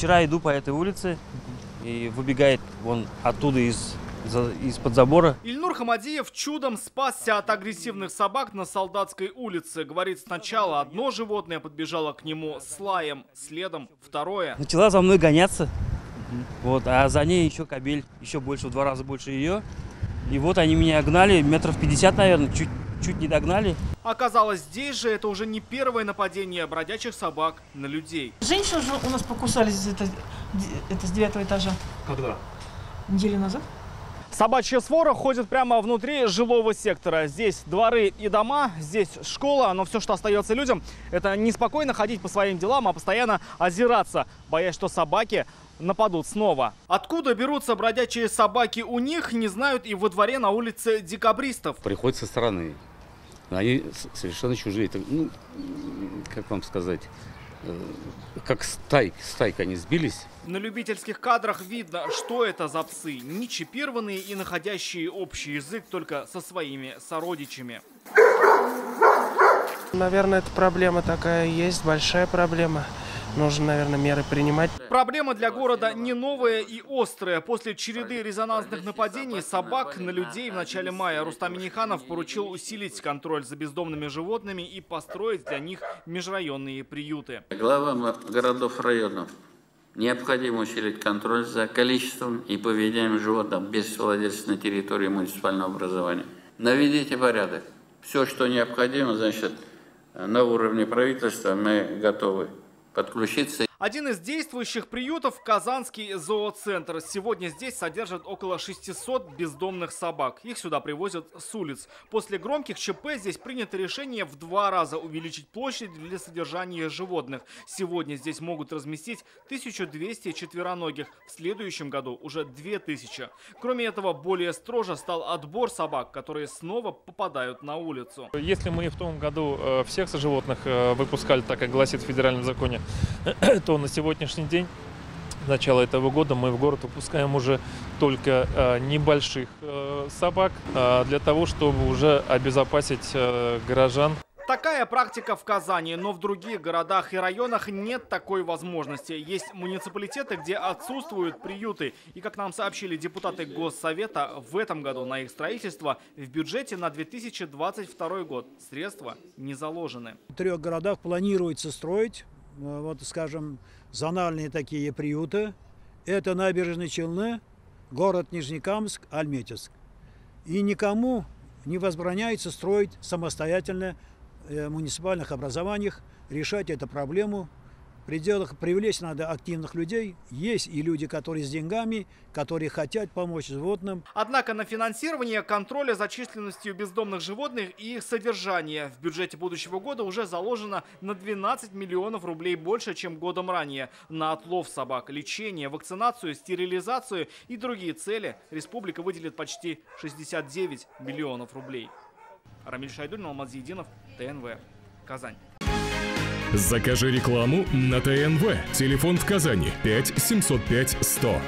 Вчера иду по этой улице, и выбегает он оттуда из-под забора. Ильнур Хамадиев чудом спасся от агрессивных собак на Солдатской улице. Говорит, сначала одно животное подбежало к нему с лаем, следом второе. Начала за мной гоняться, вот, а за ней еще кобель, еще больше, в 2 раза больше ее. И вот они меня гнали, метров 50, наверное, чуть не догнали. Оказалось, здесь же это уже не первое нападение бродячих собак на людей. Женщины же у нас покусались, это с 9-го этажа. Когда? Неделю назад. Собачья свора ходит прямо внутри жилого сектора. Здесь дворы и дома, здесь школа, но все, что остается людям, это неспокойно ходить по своим делам, а постоянно озираться, боясь, что собаки нападут снова. Откуда берутся бродячие собаки у них, не знают и во дворе на улице Декабристов. Приходят со стороны. Они совершенно чужие. Это, ну, как вам сказать, как стайка они сбились. На любительских кадрах видно, что это за псы. Не чипированные и находящие общий язык только со своими сородичами. Наверное, эта проблема такая есть, большая проблема. Нужно, наверное, меры принимать. Проблема для города не новая и острая. После череды резонансных нападений собак на людей в начале мая Рустам Минниханов поручил усилить контроль за бездомными животными и построить для них межрайонные приюты. Главам городов районов необходимо усилить контроль за количеством и поведением животных без владельца на территории муниципального образования. Наведите порядок. Все, что необходимо, значит, на уровне правительства мы готовы подключиться. Один из действующих приютов – Казанский зооцентр. Сегодня здесь содержат около 600 бездомных собак. Их сюда привозят с улиц. После громких ЧП здесь принято решение в 2 раза увеличить площадь для содержания животных. Сегодня здесь могут разместить 1200 четвероногих. В следующем году уже 2000. Кроме этого, более строже стал отбор собак, которые снова попадают на улицу. Если мы в том году всех животных выпускали, так как гласит в федеральном законе, то на сегодняшний день, с начала этого года, мы в город выпускаем уже только небольших собак для того, чтобы уже обезопасить горожан. Такая практика в Казани, но в других городах и районах нет такой возможности. Есть муниципалитеты, где отсутствуют приюты. И, как нам сообщили депутаты Госсовета, в этом году на их строительство в бюджете на 2022 год средства не заложены. В 3 городах планируется строить, вот, скажем, зональные такие приюты. Это Набережные Челны, город Нижнекамск, Альметьевск. И никому не возбраняется строить самостоятельно в муниципальных образованиях, решать эту проблему. В пределах привлечь надо активных людей. Есть и люди, которые с деньгами, которые хотят помочь животным. Однако на финансирование контроля за численностью бездомных животных и их содержание в бюджете будущего года уже заложено на 12 миллионов рублей больше, чем годом ранее. На отлов собак, лечение, вакцинацию, стерилизацию и другие цели республика выделит почти 69 миллионов рублей. Рамиль Шайдуль, Алмазиединов, ТНВ, Казань. Закажи рекламу на ТНВ. Телефон в Казани 5 705 100.